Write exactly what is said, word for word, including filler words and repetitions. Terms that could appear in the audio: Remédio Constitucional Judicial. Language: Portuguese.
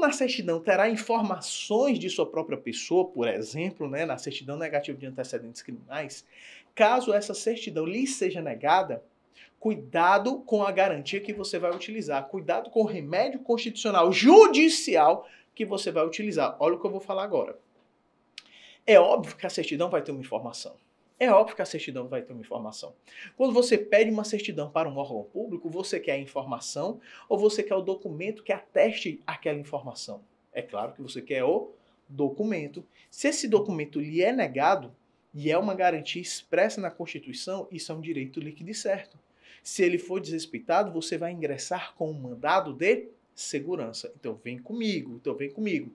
Como na certidão terá informações de sua própria pessoa, por exemplo, né, na certidão negativa de antecedentes criminais, caso essa certidão lhe seja negada, cuidado com a garantia que você vai utilizar, cuidado com o remédio constitucional judicial que você vai utilizar. Olha o que eu vou falar agora. É óbvio que a certidão vai ter uma informação. É óbvio que a certidão vai ter uma informação. Quando você pede uma certidão para um órgão público, você quer a informação ou você quer o documento que ateste aquela informação? É claro que você quer o documento. Se esse documento lhe é negado, e é uma garantia expressa na Constituição, isso é um direito líquido e certo. Se ele for desrespeitado, você vai ingressar com um mandado de segurança. Então vem comigo, então vem comigo.